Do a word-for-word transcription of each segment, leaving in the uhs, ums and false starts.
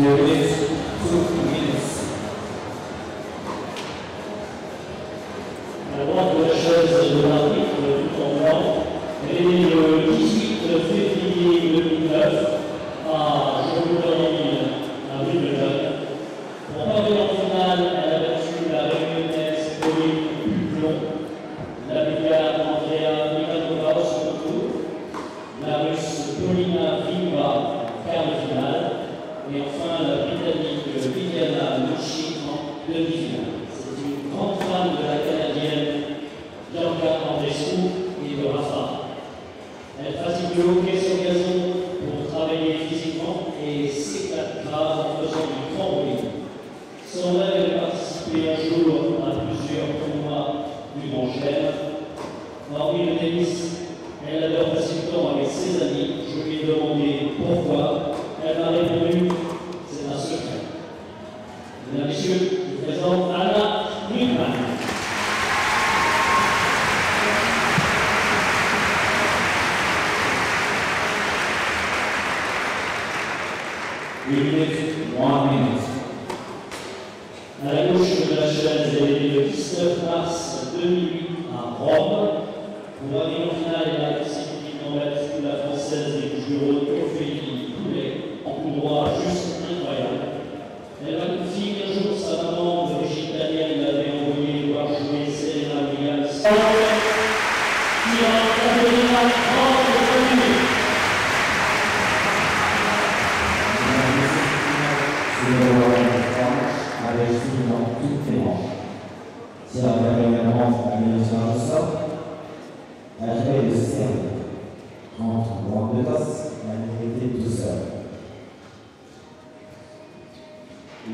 There is two minutes. Avant que la chaise de l'arbitre tout en blanc, et le dix-huit février deux mille neuf, à Jean-Louis, à Ville-Jeanne, pour parler en finale, elle a battu la réunionnaise Pauline Puplon, la bulgare Andrea Milanova au second tour, la russe Paulina Vimba, quart de finale, et enfin la britannique Viviana Mucci en demi-finale. C'est une grande fan de la canadienne Bianca Andreescu et de Rafa. Elle pratique le hockey sur gazon pour travailler physiquement et s'éclate grave en faisant du trampoline. Son rêve est de participer un jour à plusieurs tournois du grand chelem. Hormis le tennis, elle adore passer le temps avec ses amis. Je lui ai demandé pourquoi. Elle m'a répondu, c'est un secret. Mesdames et messieurs, je vous présente Anna Neumann. huit minutes, un minute. À la gauche de la chaise, elle est le dix-neuf mars deux mille huit à Rome. Pour aller en finale, elle a disciplinement battu la française des Jurons, Ophélie Poulet, en coup droit juste incroyable. Elle m'a confié qu'un jour sa maman d'origine italienne l'avait envoyé voir jouer Serena Williams. Qui a envoyé la France au dans toutes les manches. Si la dernière manche a mis sur le sol, elle fait le cerveau. Entre dans deux tasses, elle était tout seul.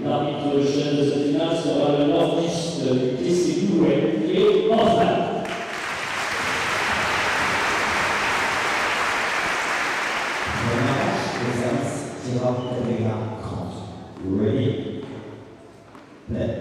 L'arbitre chef de cette finale sera le nordiste T C Douai et Morvan. Le match des as tira avec la crante. Ready? Play.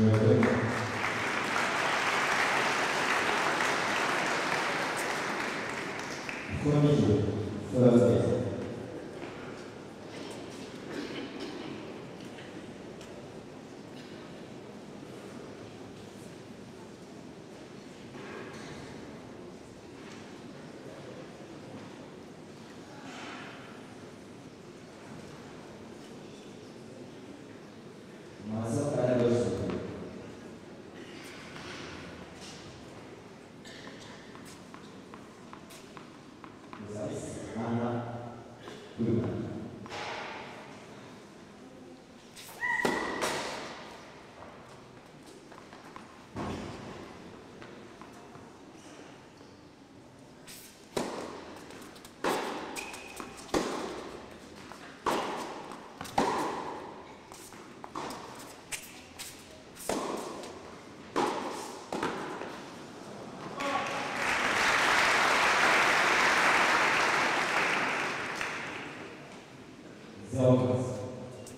Thank you. promieniły coraz więcej.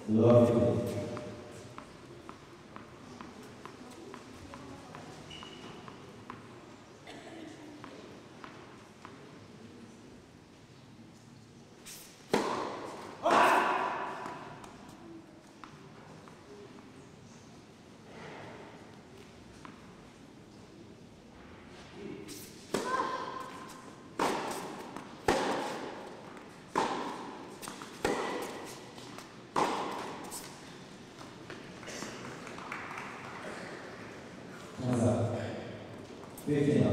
Love you. Pięknie. Thank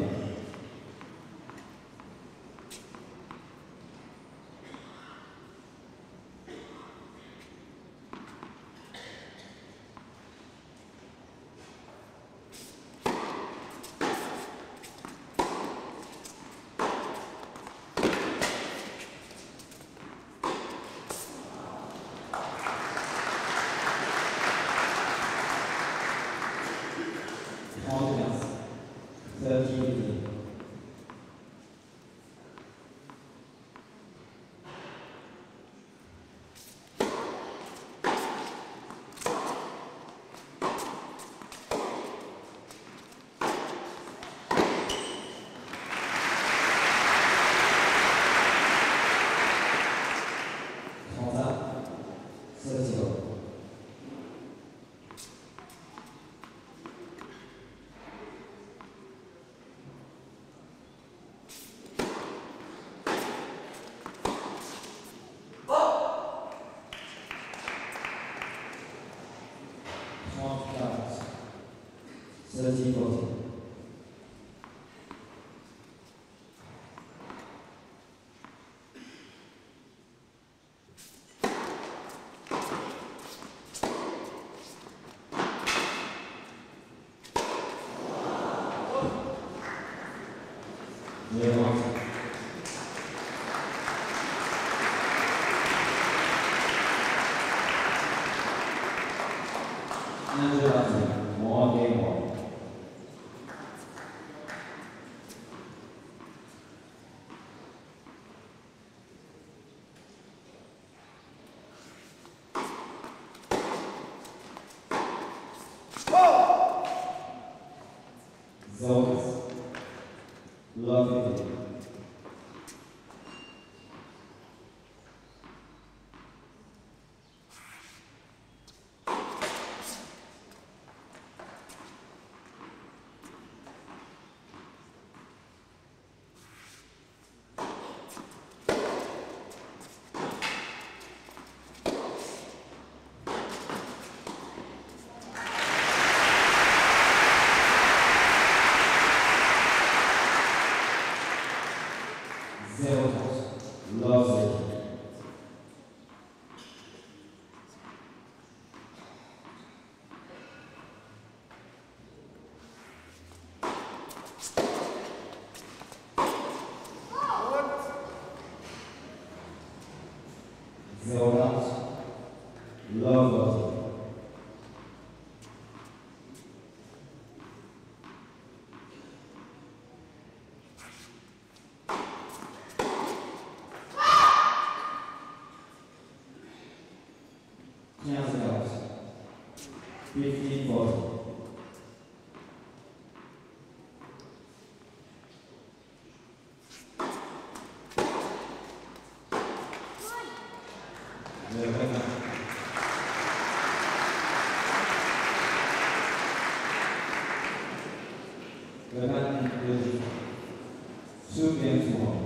Thank you. The man is two games more.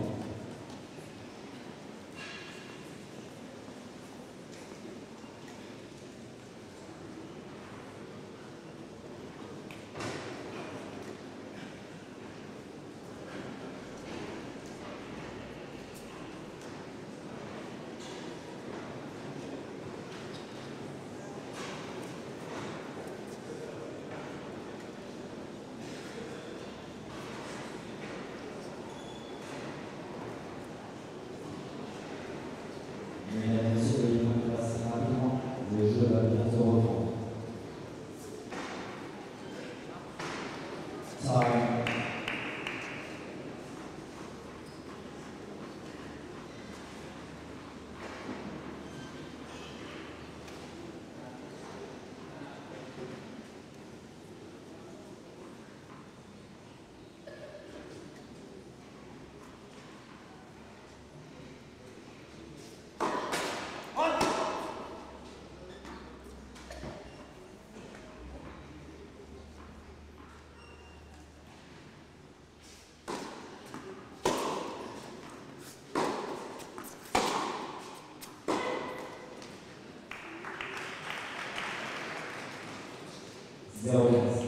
Zeus,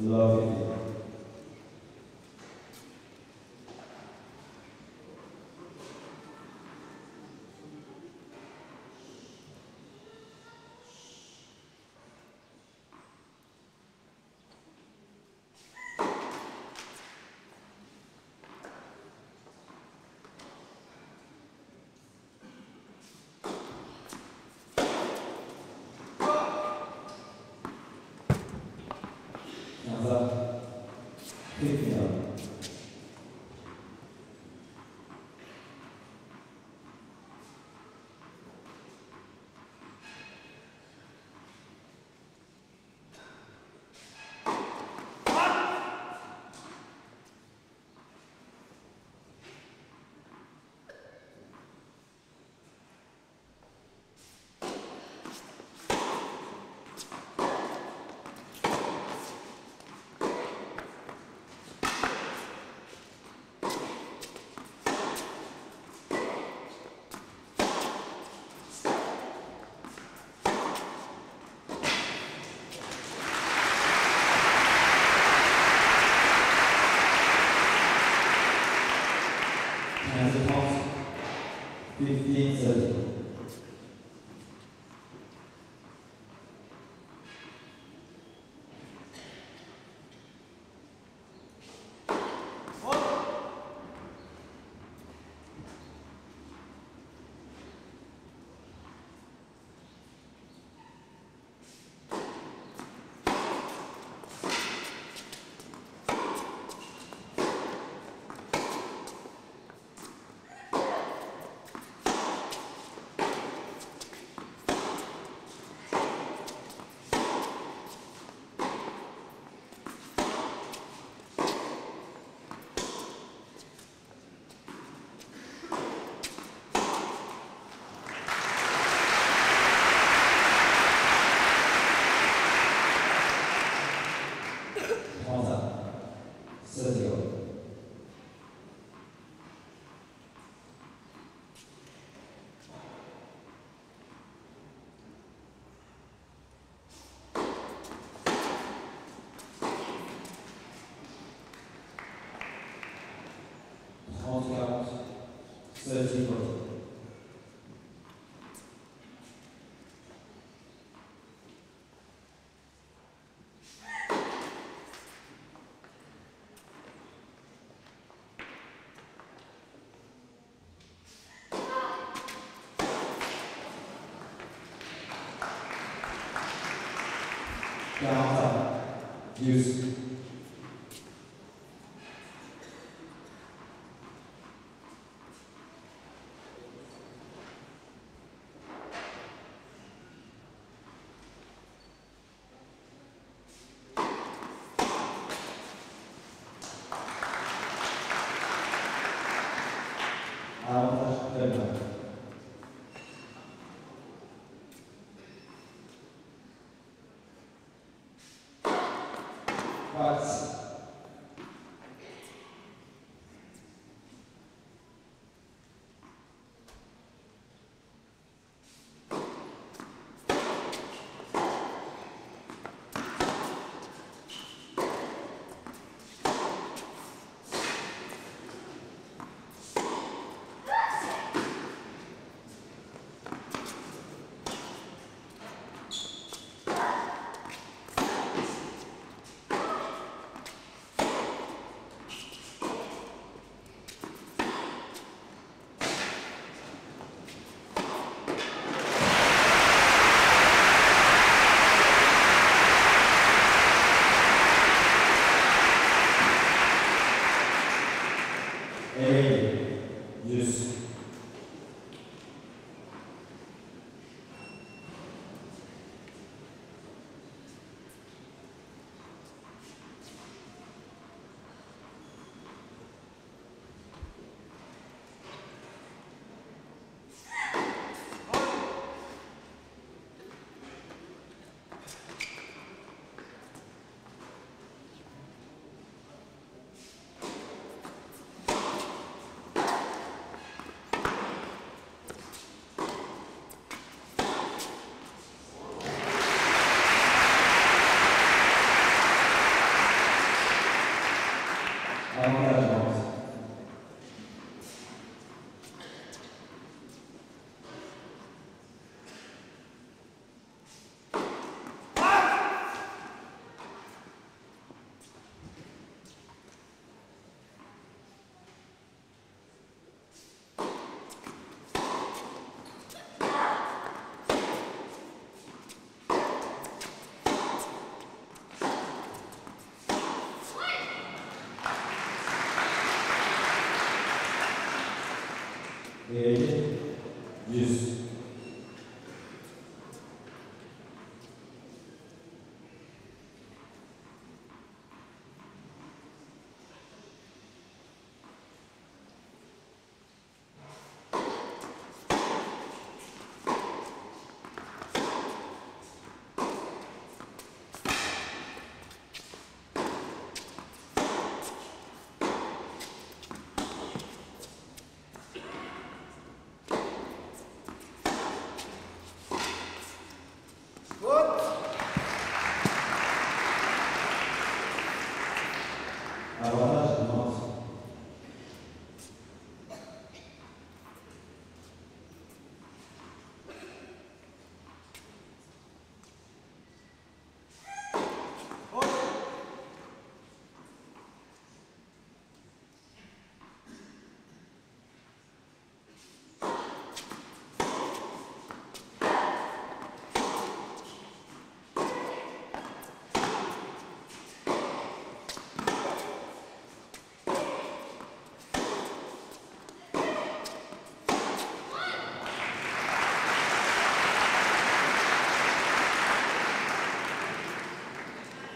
love it. fifteen thirty. thirty Use. That's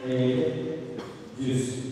et dix.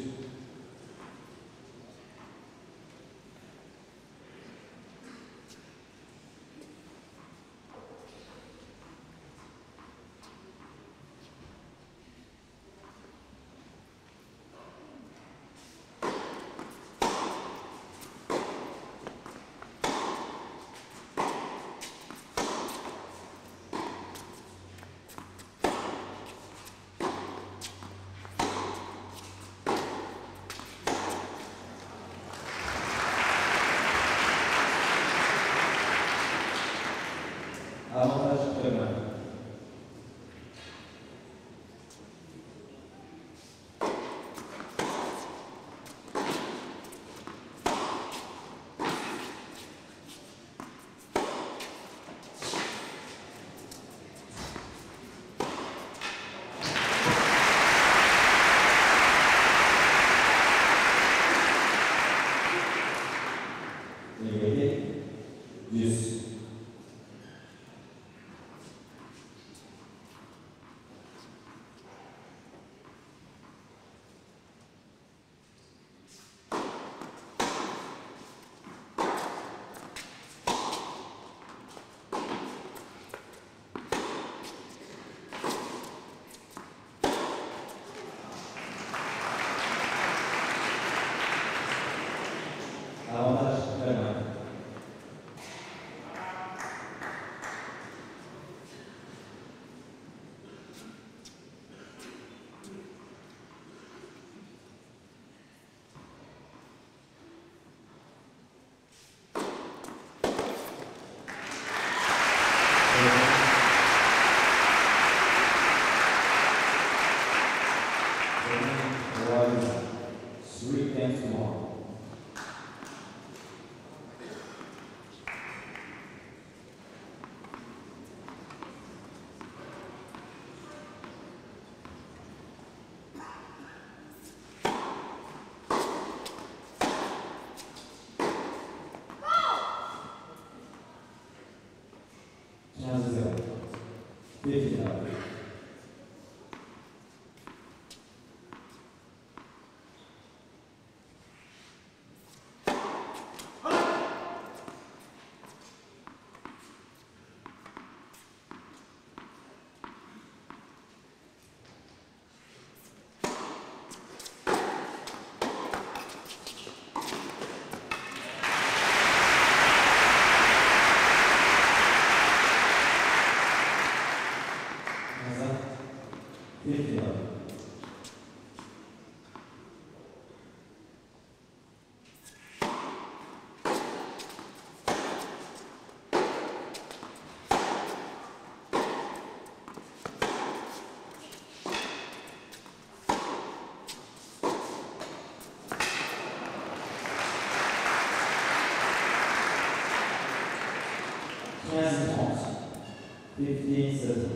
fifteen seconds.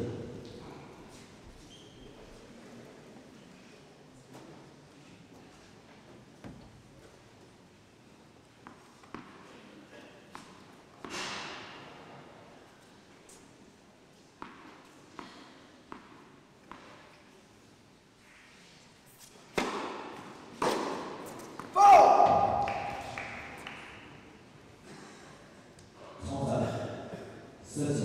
That's right.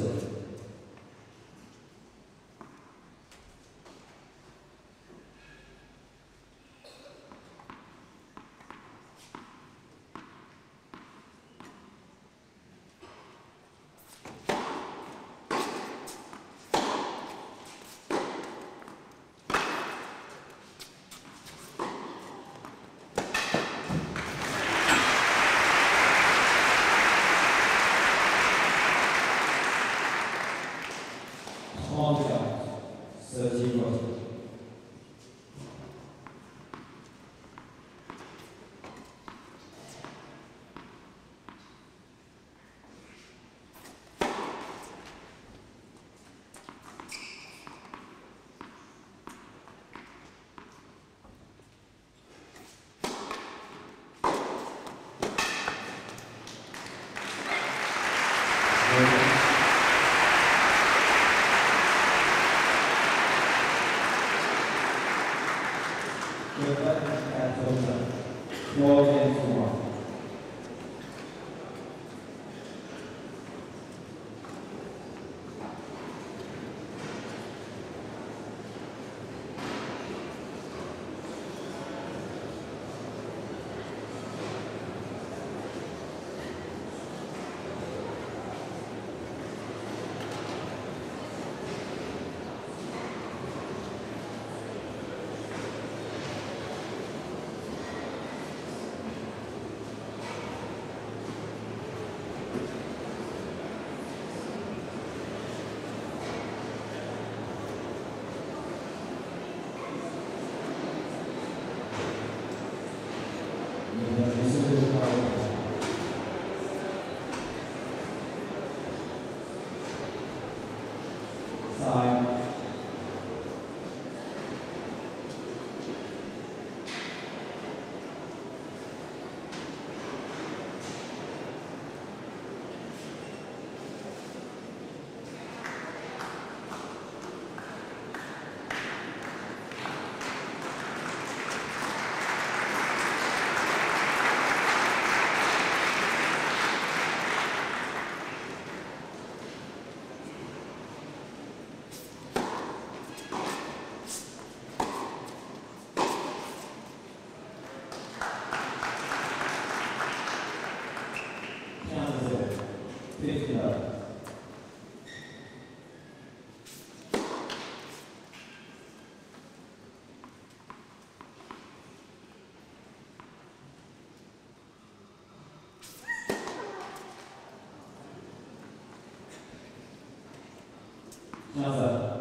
Another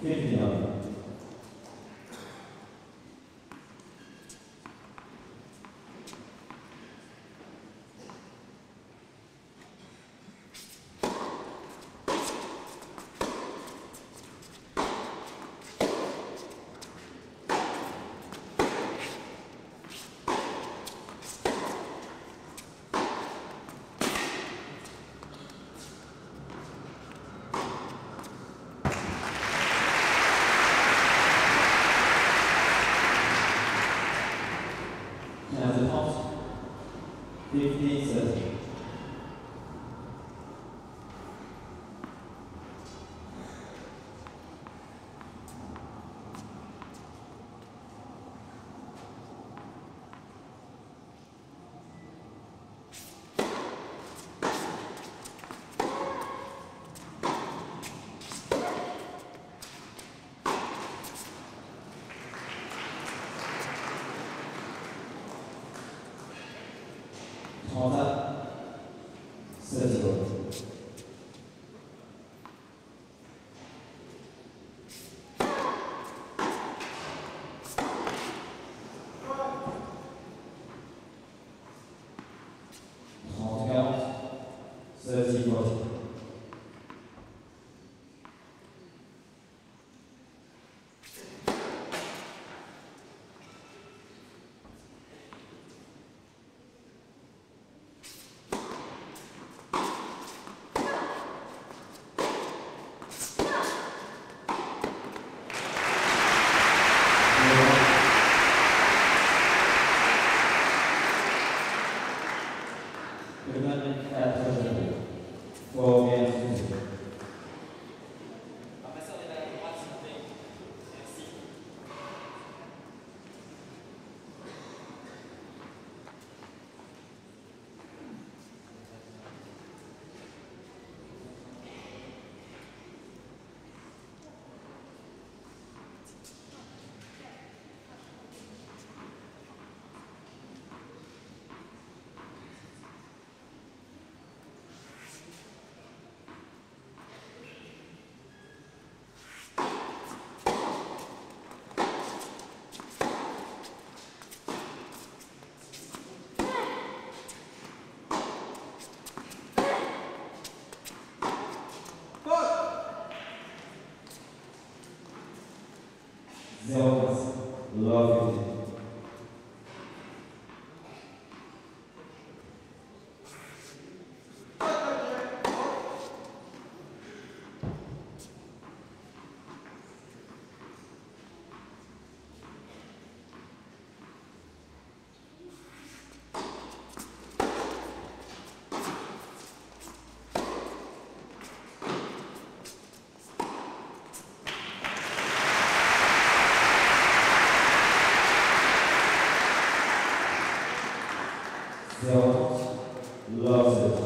fifty of them. God loves it.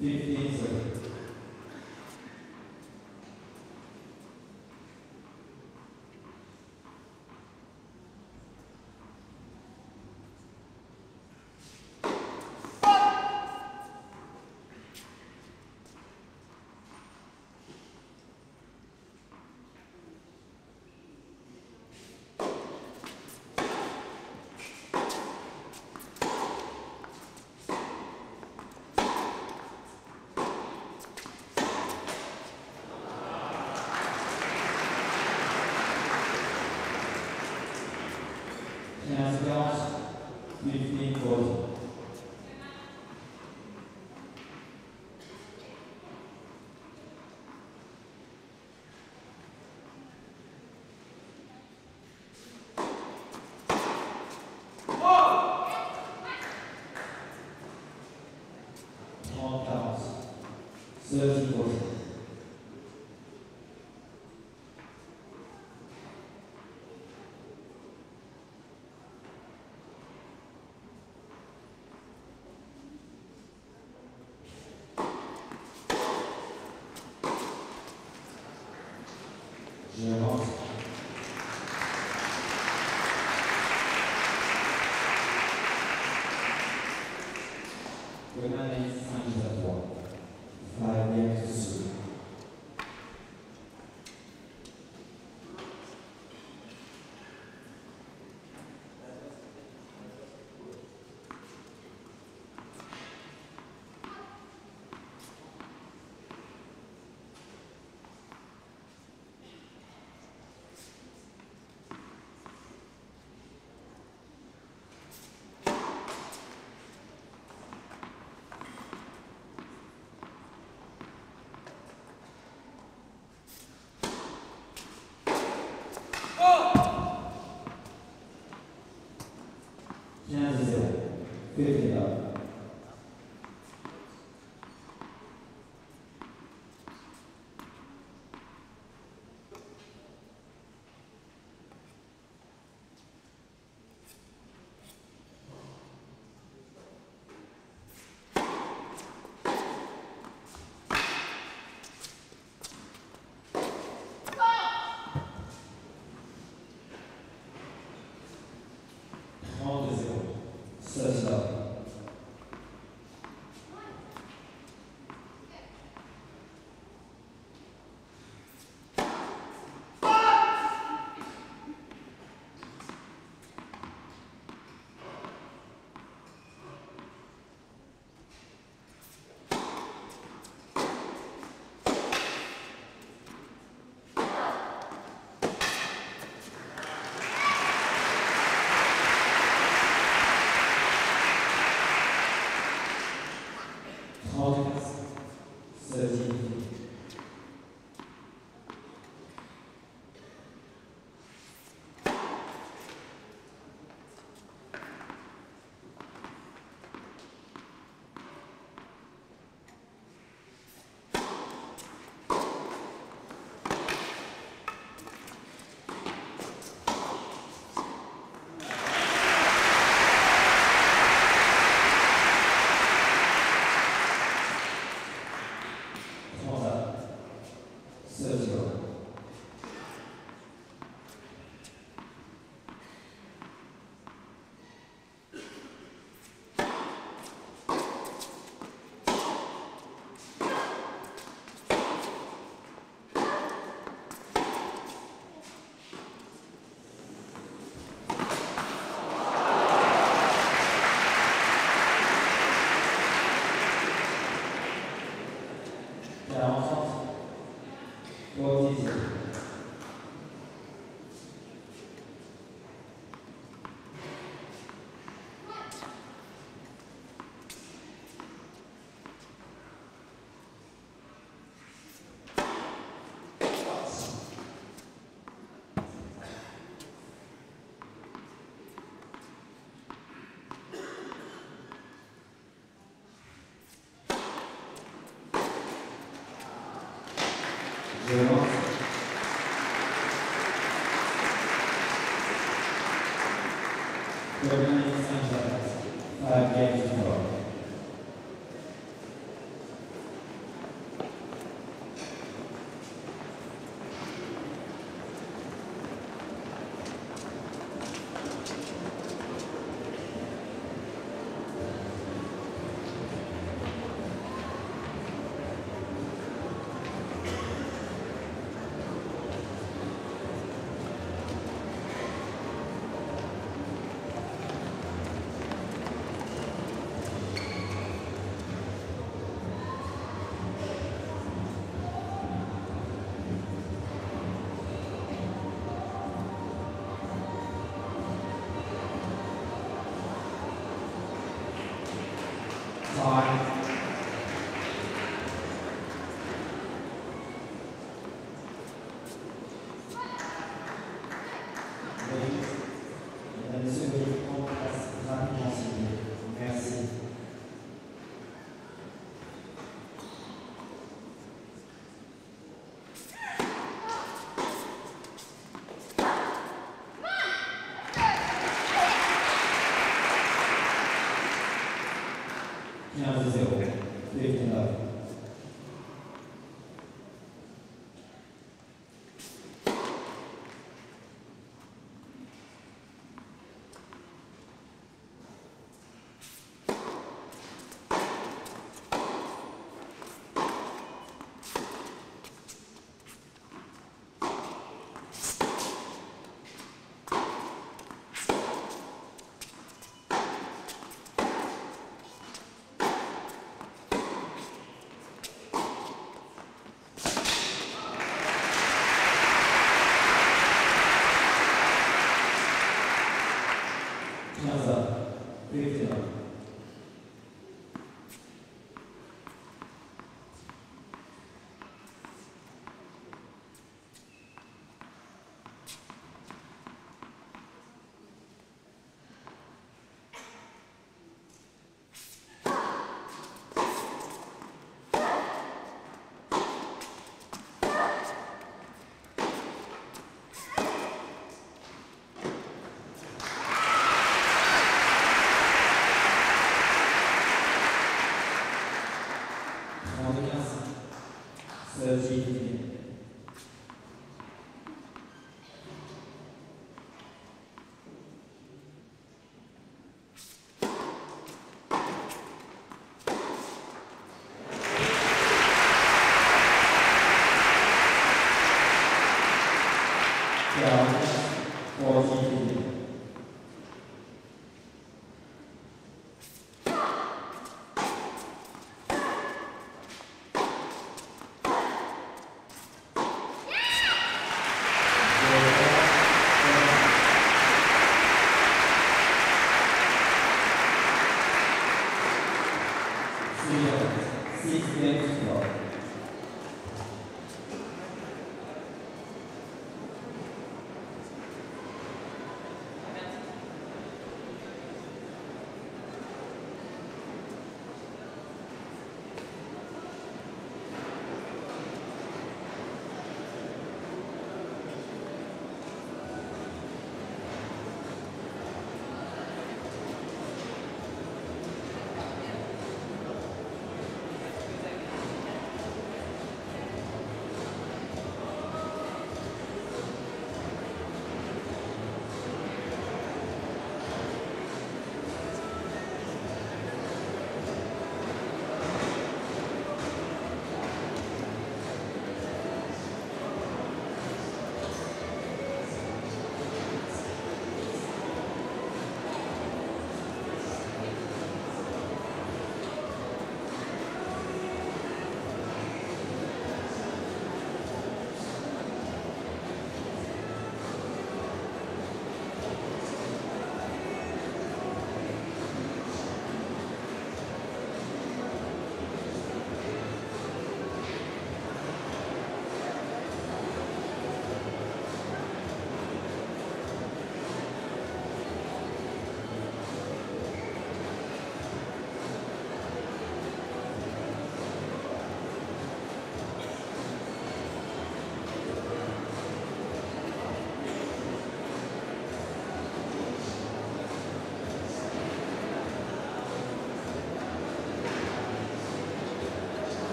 fifteen seconds. Sergi Bosch. Fifty up. Five games to go. to zero. Lift and up.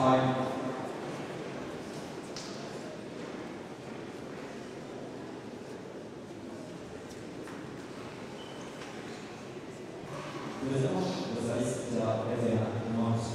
time. Vous êtes vous allez aider à moi aussi.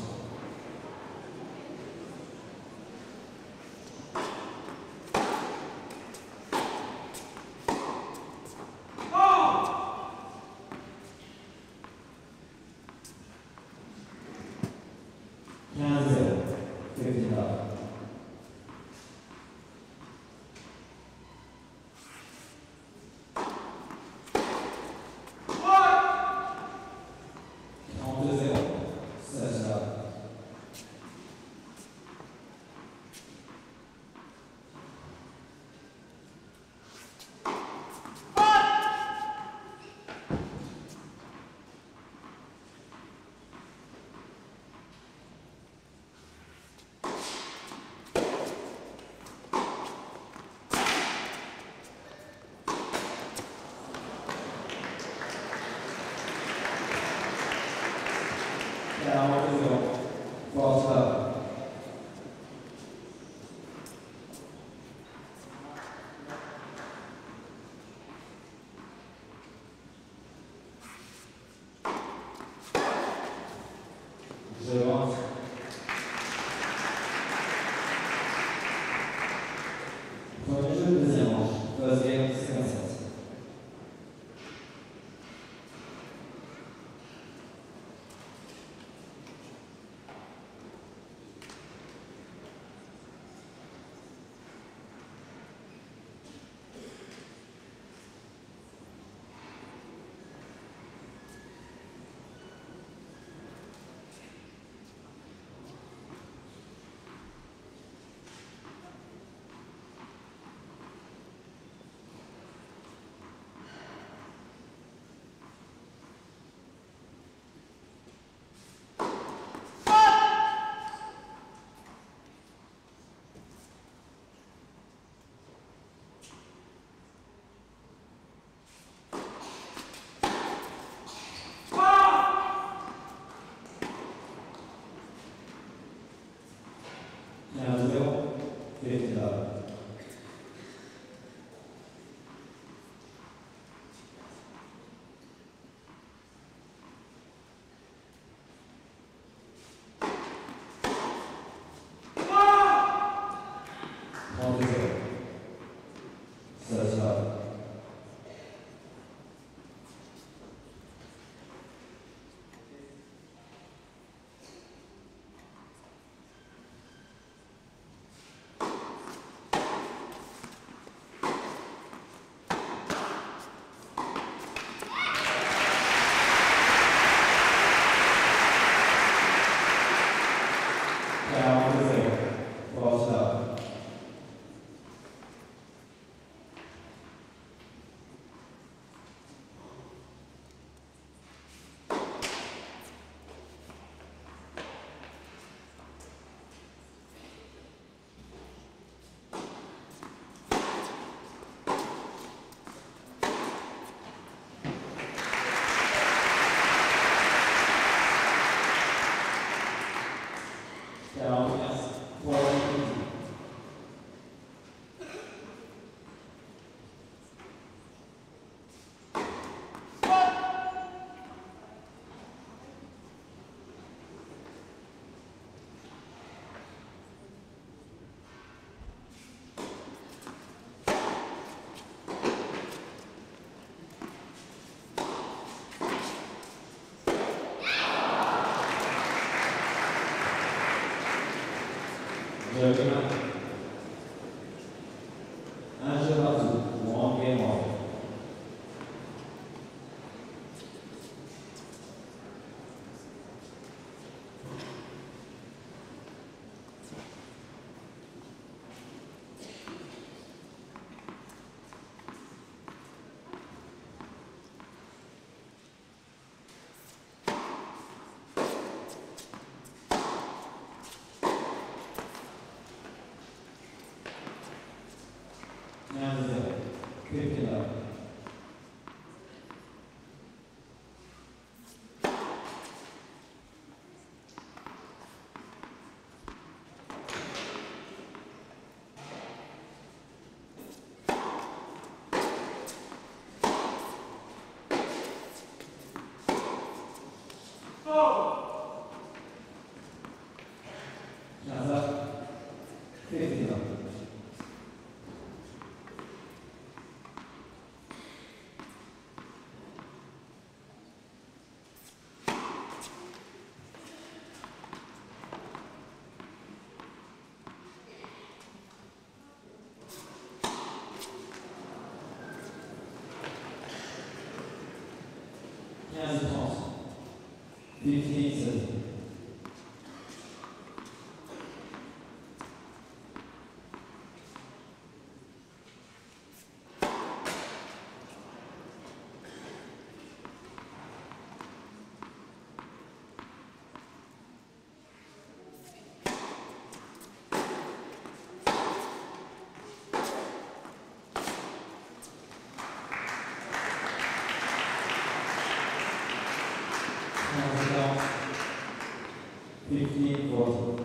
fifty dollars. fifteen seventy. fifteen forty.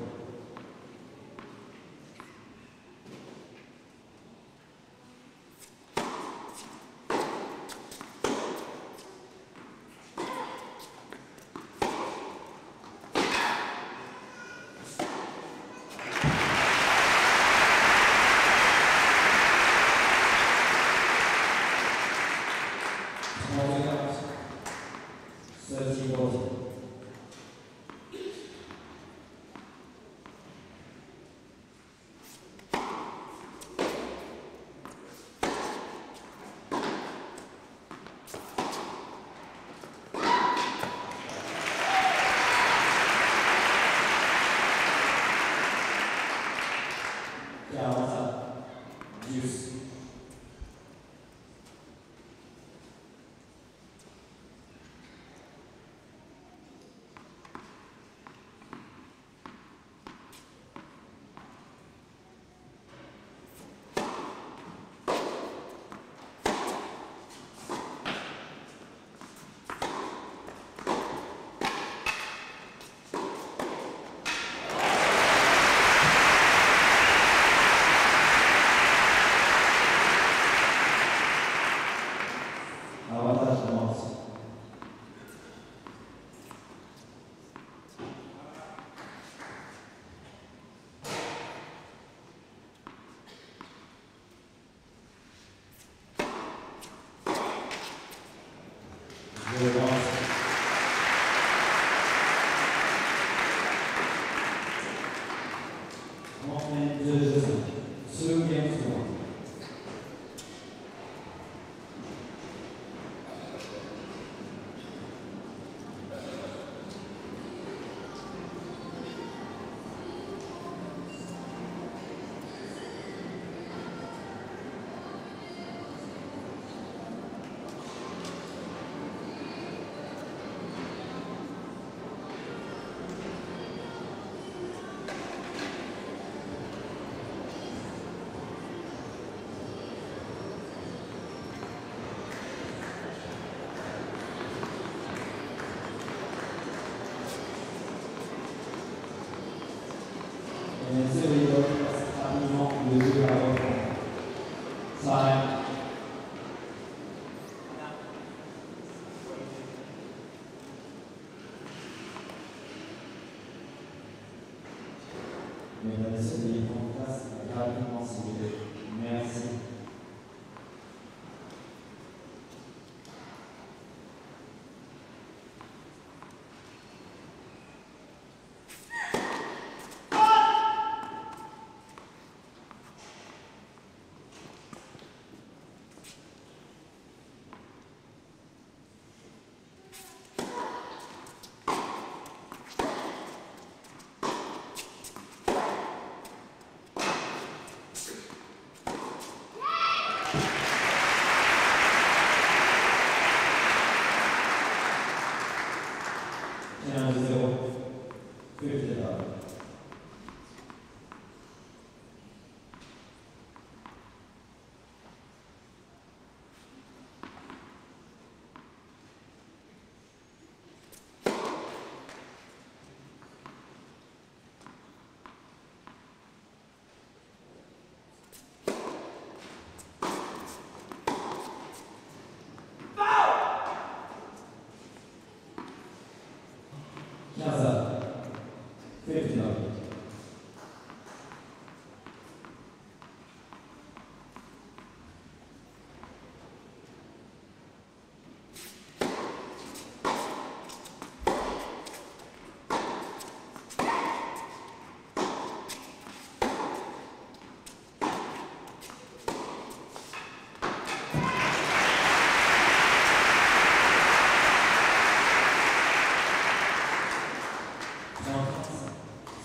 Fifty dollars.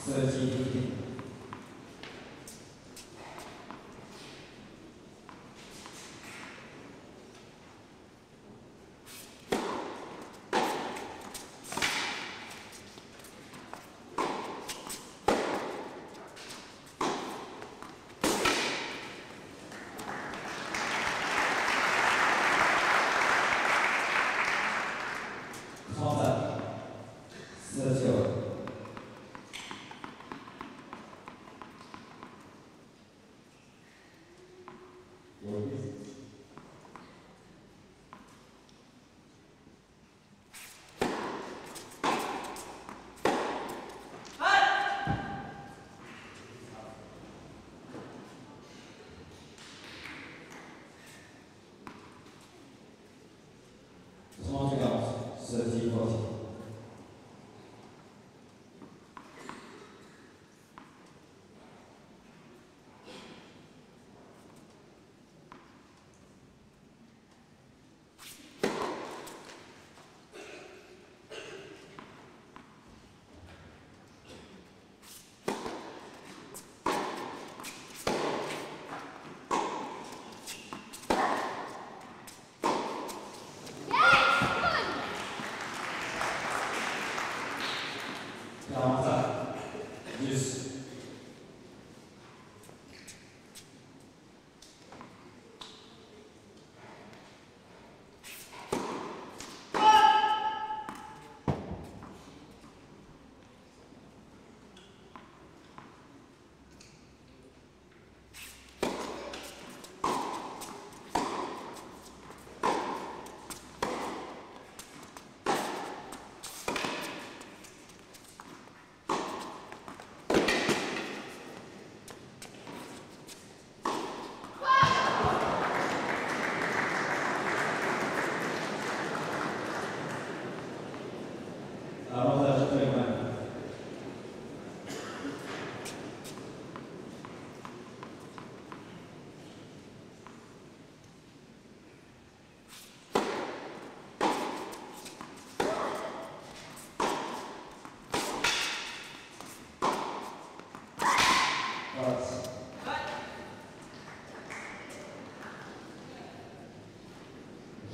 thirteen.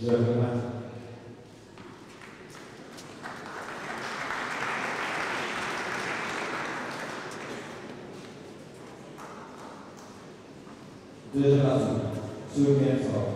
Gentlemen. Deux races, two games off.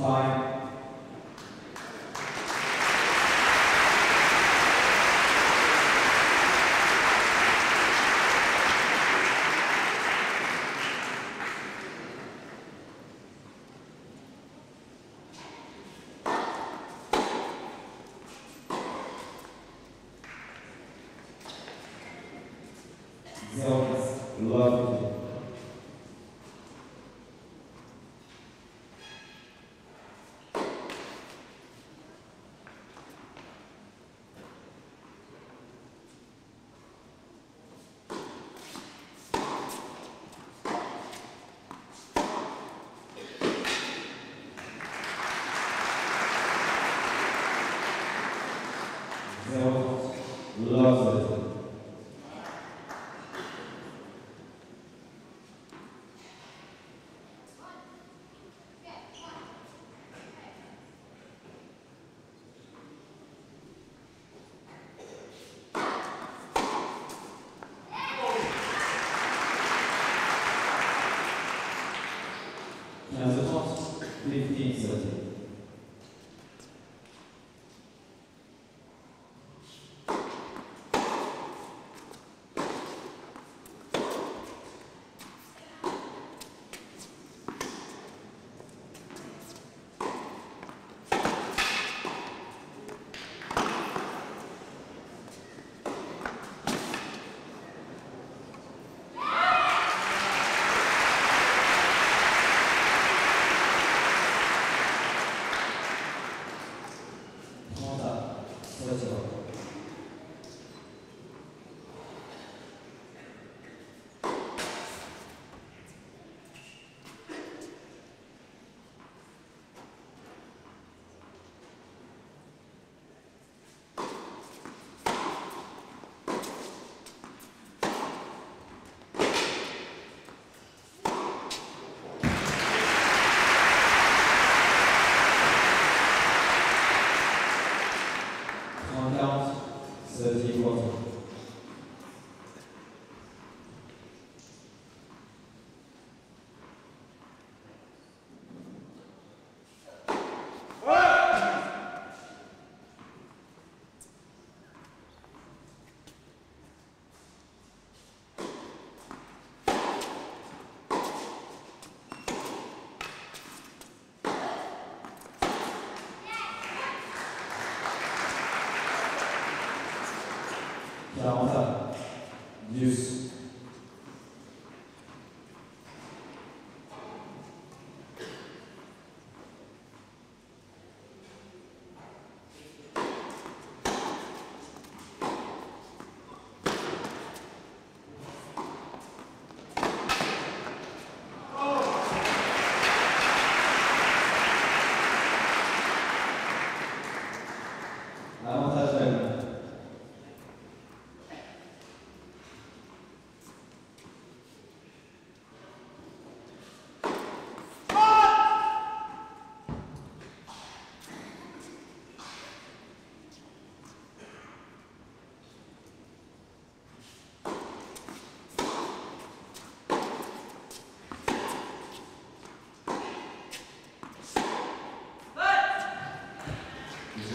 Bye.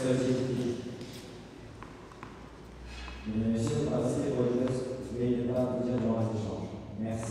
Monsieur le Président, pour les gestes, veuillez ne pas vous dire durant les échanges. Merci.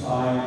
Time.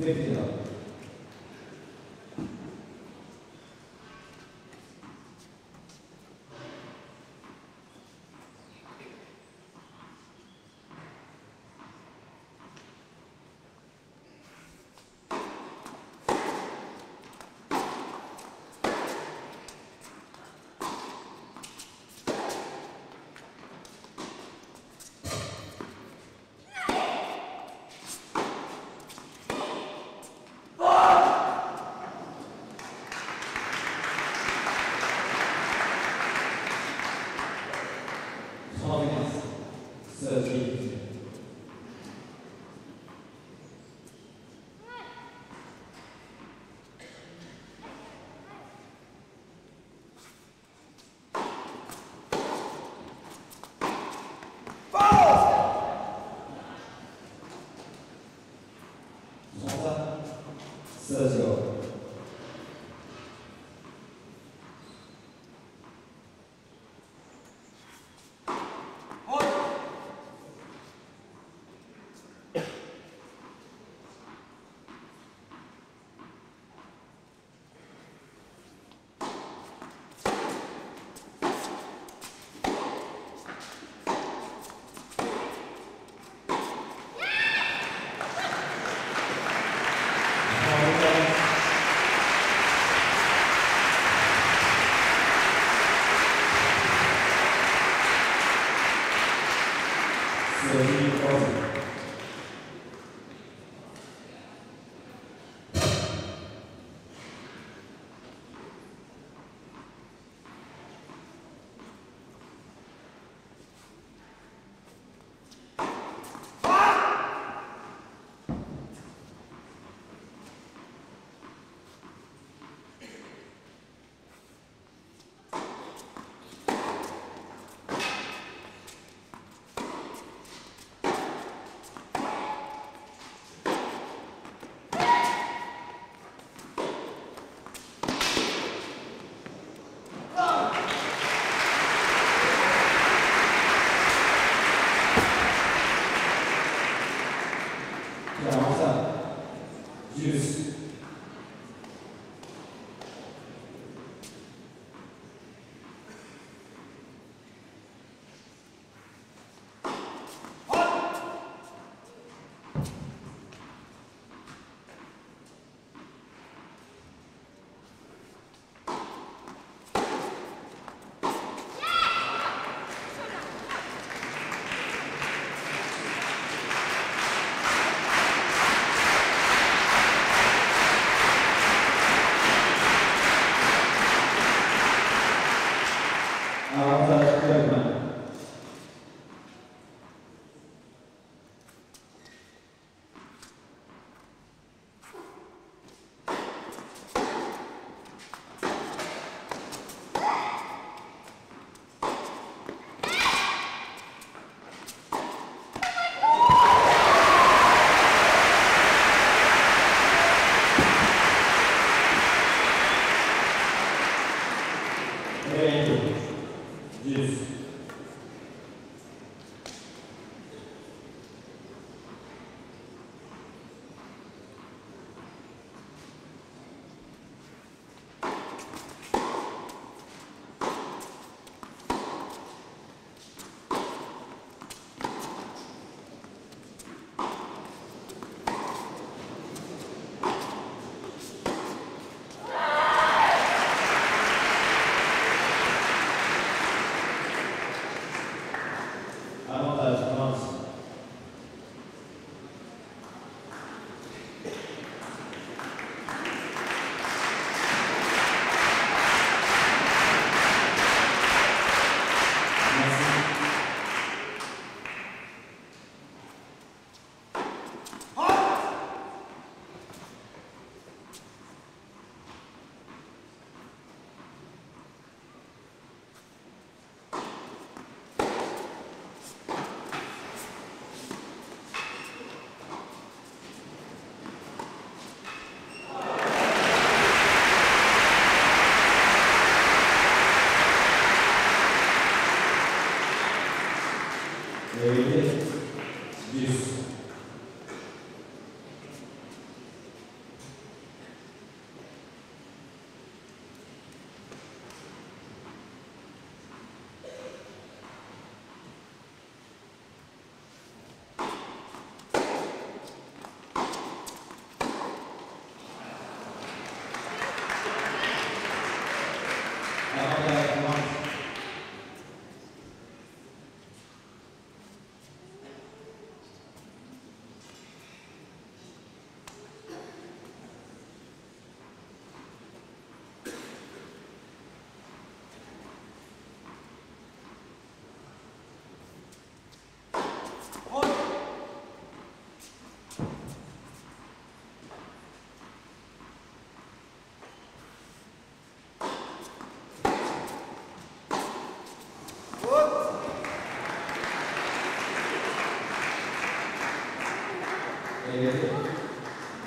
Fifty dollars.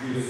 Yes.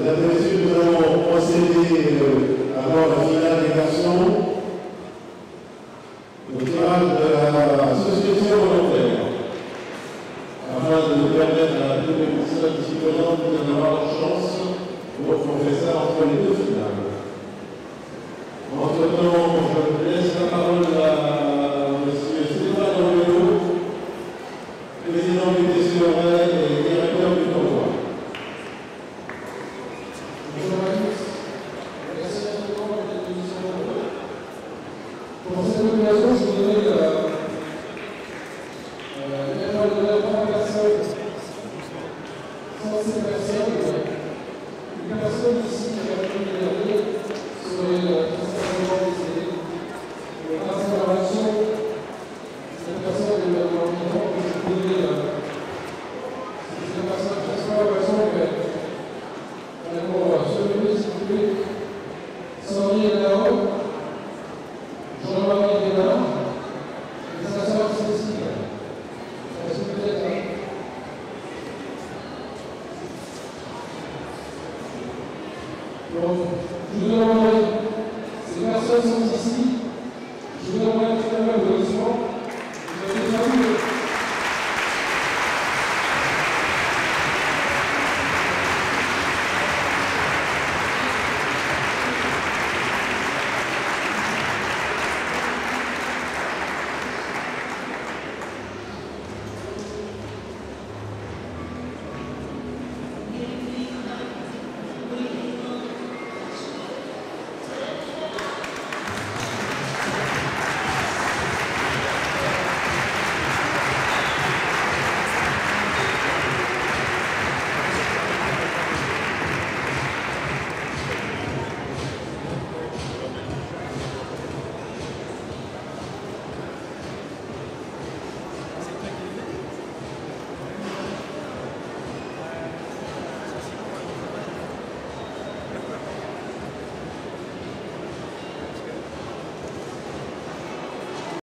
Je vous envoie, ces personnes sont ici, je vous envoie tout à l'heure le document.